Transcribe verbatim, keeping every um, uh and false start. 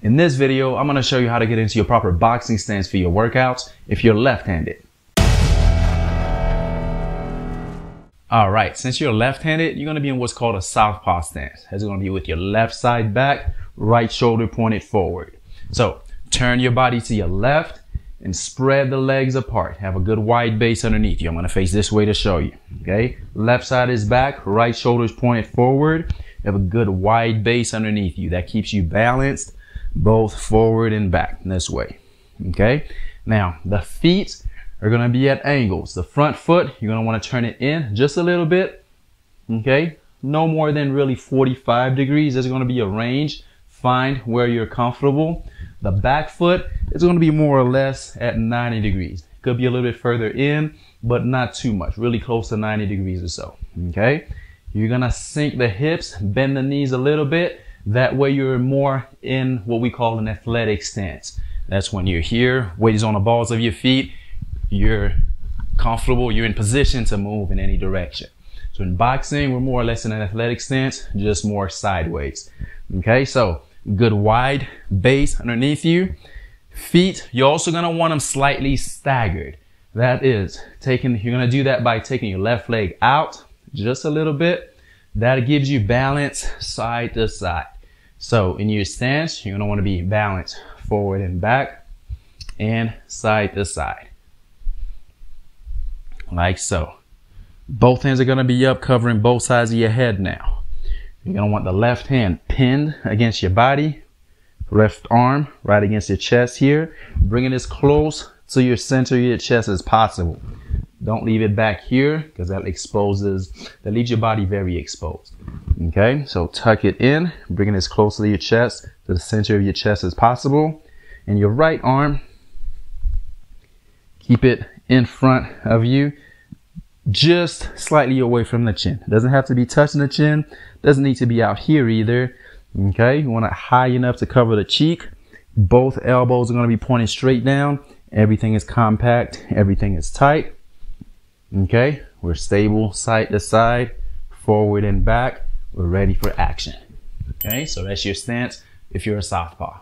In this video, I'm going to show you how to get into your proper boxing stance for your workouts if you're left-handed. Alright, since you're left-handed, you're going to be in what's called a southpaw stance. That's going to be with your left side back, right shoulder pointed forward. So, turn your body to your left and spread the legs apart. Have a good wide base underneath you. I'm going to face this way to show you. Okay, left side is back, right shoulder's pointed forward. Have a good wide base underneath you. That keeps you balanced, both forward and back this way. Okay, now the feet are going to be at angles. The front foot, you're going to want to turn it in just a little bit. Okay, no more than really forty-five degrees. There's going to be a range. Find where you're comfortable. The back foot is going to be more or less at ninety degrees. Could be a little bit further in, but not too much, really close to ninety degrees or so. Okay, you're going to sink the hips, bend the knees a little bit. That way you're more in what we call an athletic stance. That's when you're here, weight is on the balls of your feet, you're comfortable, you're in position to move in any direction. So in boxing, we're more or less in an athletic stance, just more sideways. Okay, so good wide base underneath you. Feet, you're also gonna want them slightly staggered. That is, taking, you're gonna do that by taking your left leg out just a little bit. That gives you balance side to side. So in your stance, you're gonna wanna be balanced forward and back and side to side. Like so. Both hands are gonna be up, covering both sides of your head now. You're gonna want the left hand pinned against your body, left arm right against your chest here, bringing this close to your center of your chest as possible. Don't leave it back here because that exposes, that leaves your body very exposed. Okay, so tuck it in, bringing as close to your chest, to the center of your chest as possible. And your right arm, keep it in front of you, just slightly away from the chin. It doesn't have to be touching the chin, doesn't need to be out here either. Okay, you want it high enough to cover the cheek. Both elbows are going to be pointing straight down. Everything is compact, everything is tight. Okay, we're stable side to side, forward and back. We're ready for action. Okay, so that's your stance if you're a southpaw.